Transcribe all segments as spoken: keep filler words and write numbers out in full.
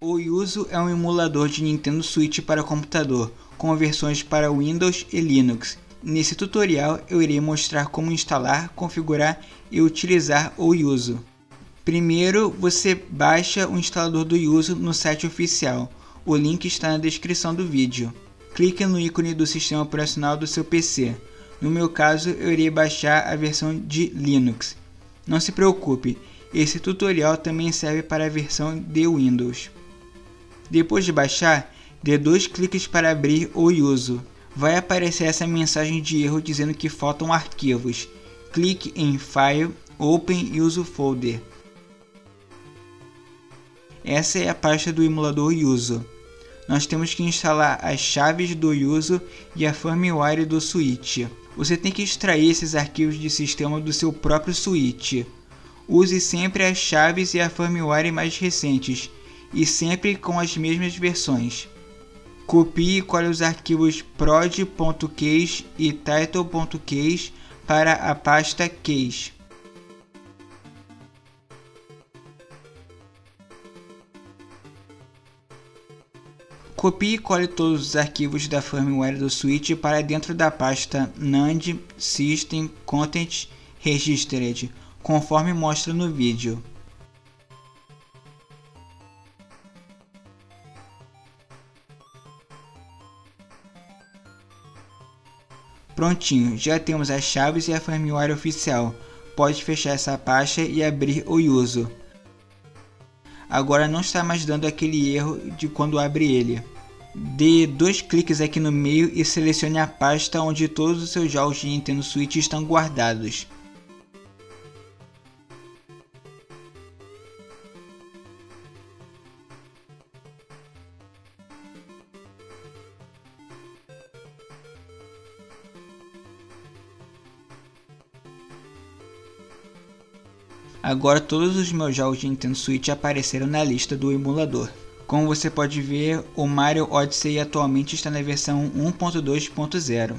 O Yuzu é um emulador de Nintendo Switch para computador, com versões para Windows e Linux. Nesse tutorial eu irei mostrar como instalar, configurar e utilizar o Yuzu. Primeiro você baixa o instalador do Yuzu no site oficial, o link está na descrição do vídeo. Clique no ícone do sistema operacional do seu P C, no meu caso eu irei baixar a versão de Linux. Não se preocupe, esse tutorial também serve para a versão de Windows. Depois de baixar, dê dois cliques para abrir o Yuzu. Vai aparecer essa mensagem de erro dizendo que faltam arquivos. Clique em File, Open Yuzu Folder. Essa é a pasta do emulador Yuzu. Nós temos que instalar as chaves do Yuzu e a firmware do Switch. Você tem que extrair esses arquivos de sistema do seu próprio Switch. Use sempre as chaves e a firmware mais recentes, e sempre com as mesmas versões. Copie e cole os arquivos prod.case e title.case para a pasta case. Copie e cole todos os arquivos da firmware do Switch para dentro da pasta NAND System Content Registered, conforme mostra no vídeo. Prontinho, já temos as chaves e a firmware oficial. Pode fechar essa pasta e abrir o Yuzu. Agora não está mais dando aquele erro de quando abre ele. Dê dois cliques aqui no meio e selecione a pasta onde todos os seus jogos de Nintendo Switch estão guardados. Agora todos os meus jogos de Nintendo Switch apareceram na lista do emulador. Como você pode ver, o Mario Odyssey atualmente está na versão um ponto dois ponto zero.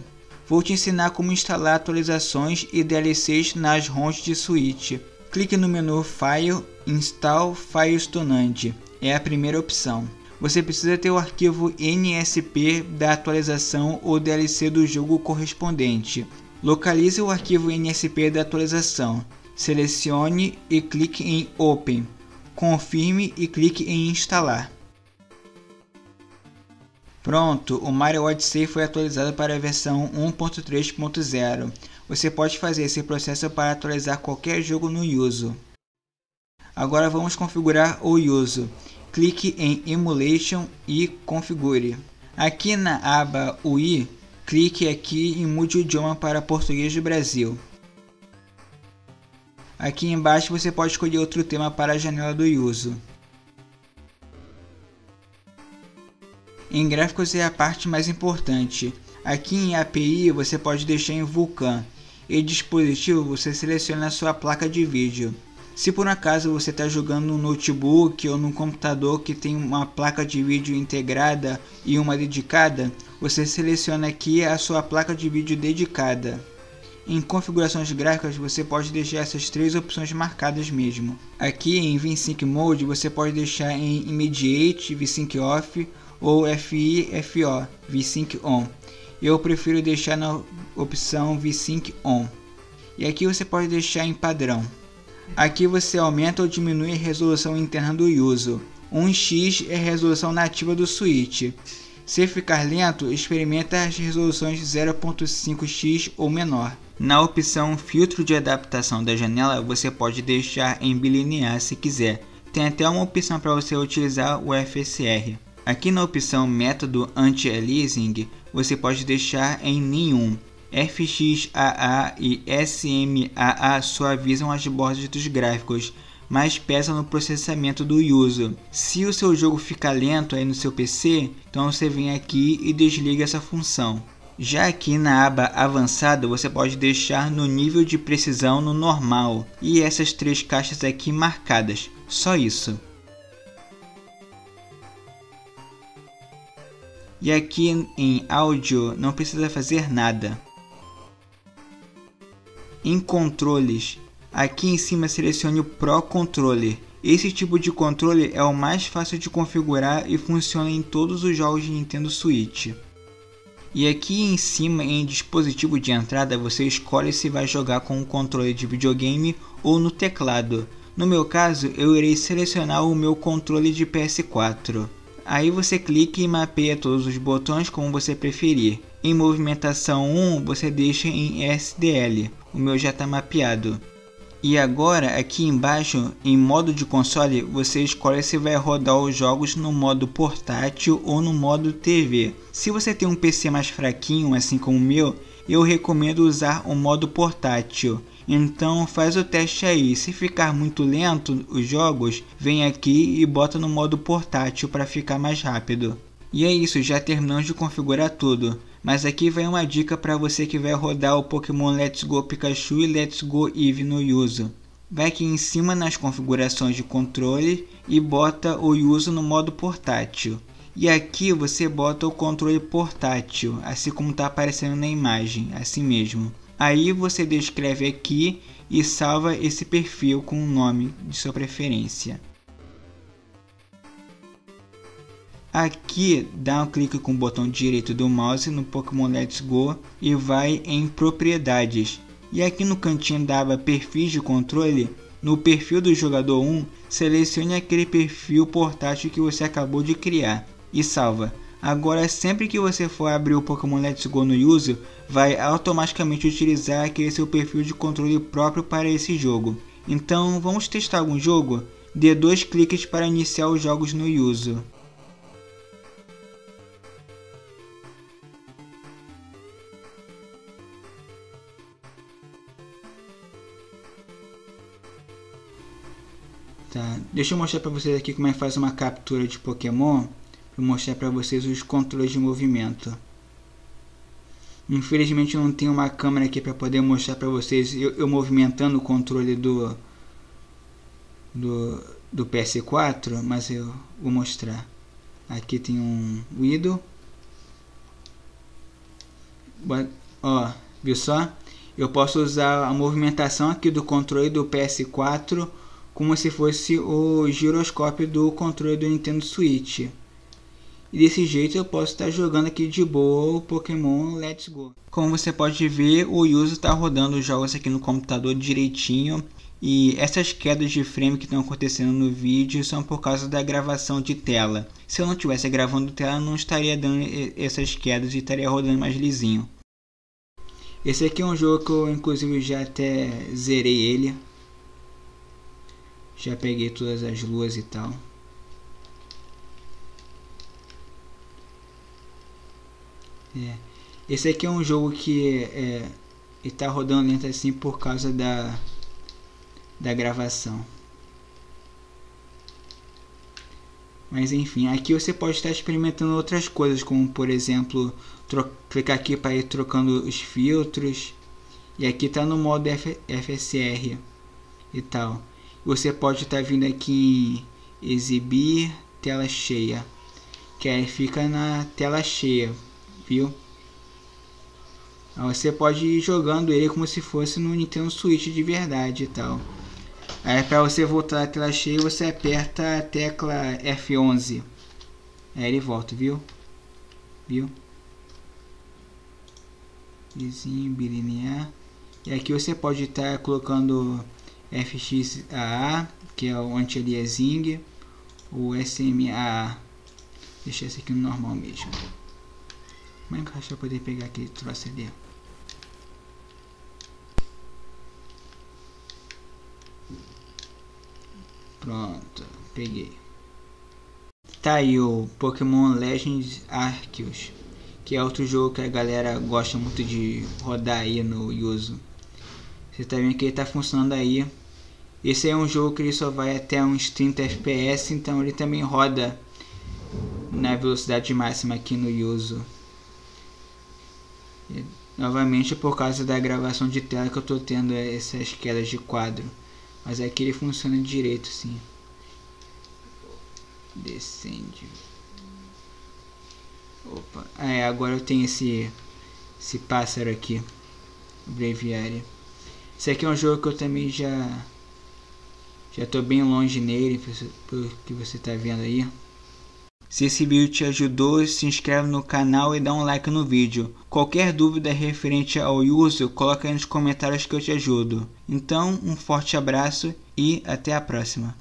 Vou te ensinar como instalar atualizações e D L Cs nas ROMs de Switch. Clique no menu File, Install Files to NAND. É a primeira opção. Você precisa ter o arquivo N S P da atualização ou D L C do jogo correspondente. Localize o arquivo N S P da atualização. Selecione e clique em Open, confirme e clique em Instalar. Pronto, o Mario Odyssey foi atualizado para a versão um ponto três ponto zero. Você pode fazer esse processo para atualizar qualquer jogo no Yuzu. Agora vamos configurar o Yuzu. Clique em Emulation e configure. Aqui na aba U I, clique aqui e mude o idioma para Português do Brasil. Aqui embaixo você pode escolher outro tema para a janela do Yuzu. Em gráficos é a parte mais importante. Aqui em A P I você pode deixar em Vulkan. E dispositivo você seleciona a sua placa de vídeo. Se por um acaso você está jogando num notebook ou num computador que tem uma placa de vídeo integrada e uma dedicada, você seleciona aqui a sua placa de vídeo dedicada. Em configurações gráficas você pode deixar essas três opções marcadas mesmo. Aqui em VSync Mode você pode deixar em Immediate, VSync Off ou FIFO, VSync On. Eu prefiro deixar na opção VSync On. E aqui você pode deixar em Padrão. Aqui você aumenta ou diminui a resolução interna do Yuzu. um x é a resolução nativa do Switch. Se ficar lento, experimenta as resoluções zero ponto cinco x ou menor. Na opção Filtro de adaptação da janela, você pode deixar em bilinear se quiser. Tem até uma opção para você utilizar o F S R. Aqui na opção Método Anti-Aliasing, você pode deixar em nenhum. F X A A e S M A A suavizam as bordas dos gráficos, mas pesa no processamento do Yuzu. Se o seu jogo ficar lento aí no seu P C, então você vem aqui e desliga essa função. Já aqui na aba avançada você pode deixar no nível de precisão no normal e essas três caixas aqui marcadas, só isso. E aqui em áudio não precisa fazer nada. Em controles, aqui em cima selecione o Pro Controller Esse tipo de controle é o mais fácil de configurar e funciona em todos os jogos de Nintendo Switch. E aqui em cima, em dispositivo de entrada, você escolhe se vai jogar com o controle de videogame ou no teclado. No meu caso, eu irei selecionar o meu controle de P S quatro. Aí você clica e mapeia todos os botões como você preferir. Em movimentação um, você deixa em S D L. O meu já está mapeado. E agora, aqui embaixo, em modo de console, você escolhe se vai rodar os jogos no modo portátil ou no modo T V. Se você tem um P C mais fraquinho, assim como o meu, eu recomendo usar o modo portátil. Então faz o teste aí, se ficar muito lento os jogos, vem aqui e bota no modo portátil para ficar mais rápido. E é isso, já terminamos de configurar tudo. Mas aqui vai uma dica para você que vai rodar o Pokémon Let's Go Pikachu e Let's Go Eevee no Yuzu. Vai aqui em cima nas configurações de controle e bota o Yuzu no modo portátil. E aqui você bota o controle portátil, assim como está aparecendo na imagem, assim mesmo. Aí você descreve aqui e salva esse perfil com o nome de sua preferência. Aqui dá um clique com o botão direito do mouse no Pokémon Let's Go e vai em propriedades. E aqui no cantinho da aba perfis de controle, no perfil do jogador um, selecione aquele perfil portátil que você acabou de criar e salva. Agora sempre que você for abrir o Pokémon Let's Go no Yuzu, vai automaticamente utilizar aquele seu perfil de controle próprio para esse jogo. Então vamos testar algum jogo? Dê dois cliques para iniciar os jogos no Yuzu. Tá. Deixa eu mostrar para vocês aqui como é que faz uma captura de Pokémon. Vou mostrar para vocês os controles de movimento. Infelizmente eu não tenho uma câmera aqui para poder mostrar para vocês eu, eu movimentando o controle do, do, do P S quatro, mas eu vou mostrar. Aqui tem um idle. Ó, viu só? Eu posso usar a movimentação aqui do controle do P S quatro como se fosse o giroscópio do controle do Nintendo Switch. E desse jeito eu posso estar jogando aqui de boa o Pokémon Let's Go. Como você pode ver, o Yuzu está rodando os jogos aqui no computador direitinho. E essas quedas de frame que estão acontecendo no vídeo são por causa da gravação de tela. Se eu não estivesse gravando tela, não estaria dando essas quedas e estaria rodando mais lisinho. Esse aqui é um jogo que eu inclusive já até zerei ele. Já peguei todas as luas e tal. É. Esse aqui é um jogo que é, está rodando lento assim por causa da, da gravação. Mas enfim, aqui você pode estar experimentando outras coisas, como por exemplo, clicar aqui para ir trocando os filtros. E aqui está no modo F S R e tal. Você pode estar vindo aqui em exibir tela cheia, que aí fica na tela cheia, viu? Aí você pode ir jogando ele como se fosse no Nintendo Switch de verdade e tal. Aí para você voltar à tela cheia, você aperta a tecla F onze. Aí ele volta, viu? Viu? Exibir linear. E aqui você pode estar colocando F X A A, que é o anti-aliasing, o S M A A. Deixa esse aqui no normal mesmo. Como é que eu acho que eu poder pegar aquele troço ali? Pronto, peguei. Tá aí o Pokémon Legends Arceus, que é outro jogo que a galera gosta muito de rodar aí no Yuzu. Você tá vendo que ele tá funcionando aí. Esse é um jogo que ele só vai até uns trinta F P S, então ele também roda na velocidade máxima aqui no Yuzu. E, novamente por causa da gravação de tela que eu tô tendo essas quedas de quadro. Mas aqui ele funciona direito, sim. Descende. Opa, ah, é, agora eu tenho esse, esse pássaro aqui, o breviário. Esse aqui é um jogo que eu também já Já estou bem longe nele, pelo que você está vendo aí. Se esse vídeo te ajudou, se inscreve no canal e dá um like no vídeo. Qualquer dúvida referente ao Yuzu, coloca aí nos comentários que eu te ajudo. Então, um forte abraço e até a próxima.